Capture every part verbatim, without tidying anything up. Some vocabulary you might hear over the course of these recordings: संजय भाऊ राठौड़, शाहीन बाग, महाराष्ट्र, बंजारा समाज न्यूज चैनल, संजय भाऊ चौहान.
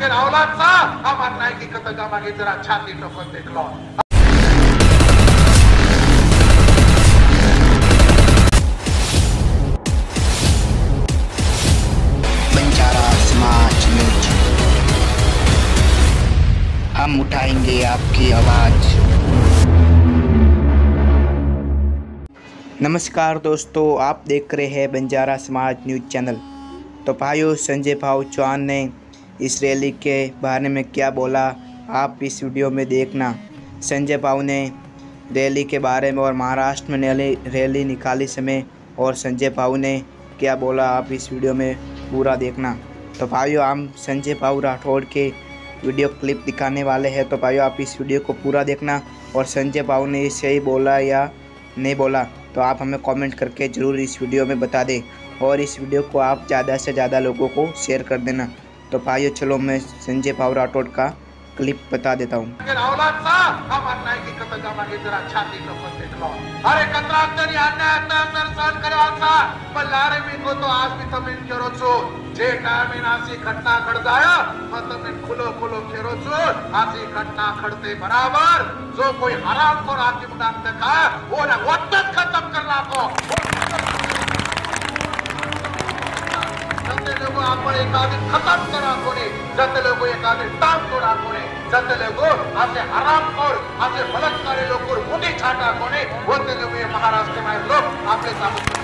के औलाद सा हमार नाई की कतका मांगे जरा छाती टोकन देख लो। बंजारा समाज न्यूज, हम उठाएंगे आपकी आवाज। नमस्कार दोस्तों, आप देख रहे हैं बंजारा समाज न्यूज चैनल। तो भाइयों, संजय भाऊ चौहान ने इस रैली के बारे में क्या बोला आप इस वीडियो में देखना। संजय भाऊ ने रैली के बारे में और महाराष्ट्र में रैली निकाली समय और संजय भाऊ ने क्या बोला आप इस वीडियो में पूरा देखना। तो भाइयों, हम संजय भाऊ राठौड़ के वीडियो क्लिप दिखाने वाले हैं, तो भाइयों आप इस वीडियो को पूरा देखना। और संजय भाऊ ने सही बोला या नहीं बोला तो आप हमें कमेंट करके ज़रूर इस वीडियो में बता दें और इस वीडियो को आप ज़्यादा से ज़्यादा लोगों को शेयर कर देना। तो भाइयों चलो मैं संजय भाऊ राठौड़ का क्लिप बता देता हूँ। जो कोई हराम को राखी बनाते का वो ना वो तक खत्म करना को जते लोगो आपण एकादी खत्म करा कोणी, जते लोगो एकादी टांग तोडा कोणी, जते लोगो आपले हराम खोर आपले बलात्कारी लोकोर मुठी छाटा कोणी, वते लोगो महाराष्ट्र माय लोक आपले सामने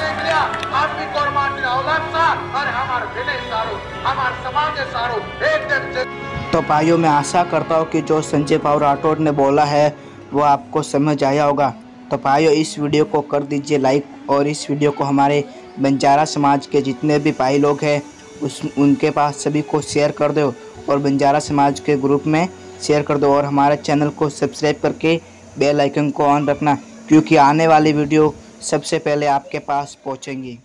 देख लिया। आप भी कोर माटी औलाद सा और हमार भेले सारो हमार समाज सारो एकदम। तो भाइयों, मैं आशा करता हूँ कि जो संजय भाऊ राठौड़ ने बोला है वो आपको समझ आया होगा। तो भाइयों, इस वीडियो को कर दीजिए लाइक और इस वीडियो को हमारे बंजारा समाज के जितने भी भाई लोग हैं उस उनके पास सभी को शेयर कर दो और बंजारा समाज के ग्रुप में शेयर कर दो और हमारे चैनल को सब्सक्राइब करके बेल आइकन को ऑन रखना, क्योंकि आने वाली वीडियो सबसे पहले आपके पास पहुँचेंगी।